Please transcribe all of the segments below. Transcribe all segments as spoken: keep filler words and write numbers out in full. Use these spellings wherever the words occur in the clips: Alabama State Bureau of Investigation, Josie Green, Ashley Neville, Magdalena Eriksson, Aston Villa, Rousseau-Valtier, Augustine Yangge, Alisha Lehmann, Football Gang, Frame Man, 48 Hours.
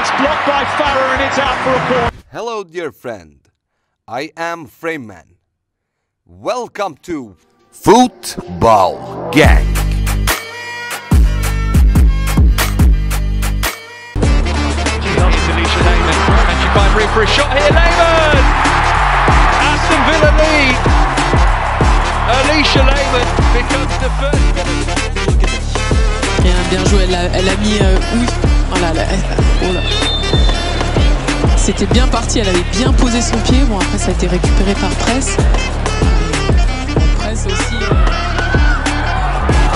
it's blocked by Farrer and it's out for a corner. Hello dear friend, I am Frame Man. Welcome to Football Gang. It's Alisha Lehmann, and she finds room for a shot here. Lehmann! Aston Villa lead. Alisha Lehmann becomes the first. Bien, bien joué, elle a, elle a mis euh, oui. Oh là là, oh là. C'était bien parti, elle avait bien posé son pied. Bon, après ça a été récupéré par Press. Press aussi. Euh...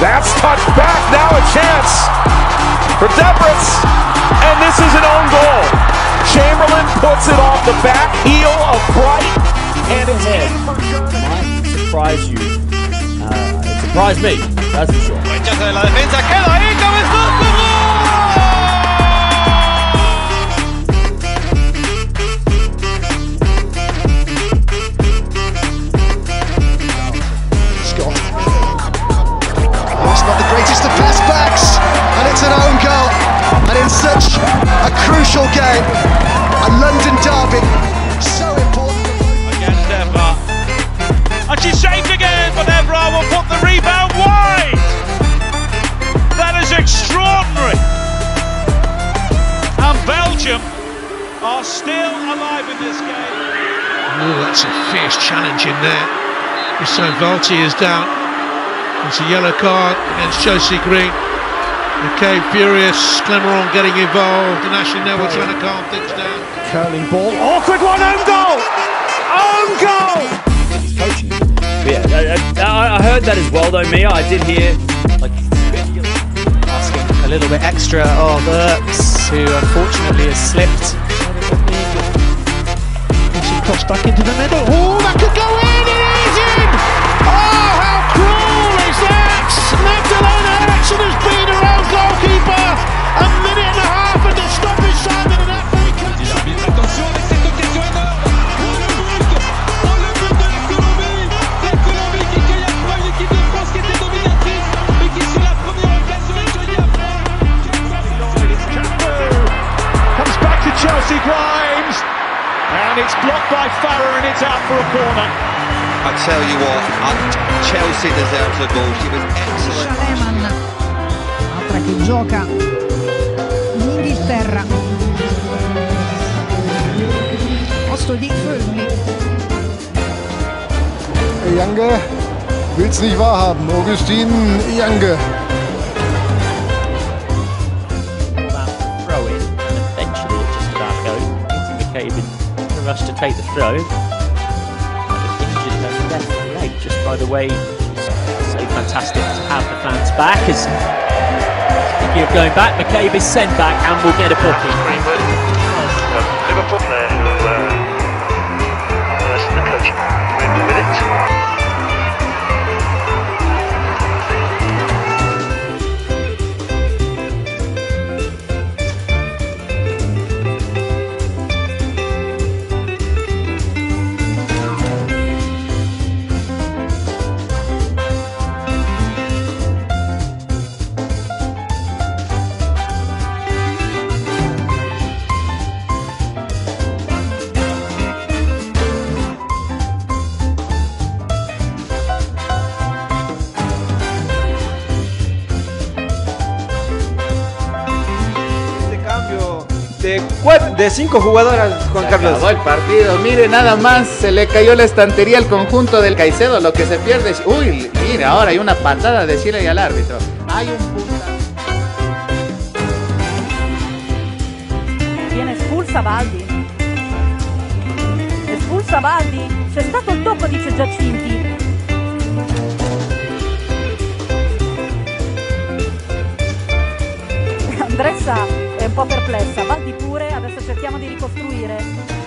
That's touched back, now a chance for Debris. And this is an own goal. Chamberlain puts it off the back heel of Bright and ahead. Might surprise you. Uh, it surprised me, that's for sure. Scott. That's not the greatest of passbacks, and it's an own goal. And in such a crucial game, a London derby, so important. Again, Evra. And she's saved again, but Evra will put the rebound wide. That is extraordinary. And Belgium are still alive in this game. Oh, that's a fierce challenge in there. Rousseau-Valtier is down. It's a yellow card against Josie Green. McCabe furious, Clemeron getting involved, and Ashley Neville trying to calm things down. Curling ball, awkward one, own goal! Own goal! Yeah, I, I heard that as well though, Mia, I did hear, like, asking a little bit extra of Erks, who unfortunately has slipped. She crossed back into the middle, oh, that could go in, it is in! Oh, how cruel is that? Magdalena Eriksson has been around! It's blocked by Farrer and it's out for a corner. I tell you what, Chelsea deserves a goal. She was excellent. Lehmann, altra che gioca in Inghilterra. Posto di Fulmi. Yangge will's nicht wahrhaben. Augustine Yangge. Throw in, and eventually it just about goes. It's indicated. Rush to take the throw. I've injured her left leg just by the way. So fantastic to have the fans back. As speaking of going back, McCabe is sent back and will get a booking. Greenwood, um, Liverpool there who uh, uh, the coach Greenwood with it. De, cuatro, de cinco jugadoras, Juan se Carlos. Acabó el partido, mire nada más, se le cayó la estantería al conjunto del Caicedo, lo que se pierde es... Uy, mira, ahora hay una patada de Chile y al árbitro. Hay un puta... Viene espulsa Baldi. Espulsa Baldi. C'è stato il tocco, dice Giacinti. Andressa... un po' perplessa, Baldi pure, adesso cerchiamo di ricostruire.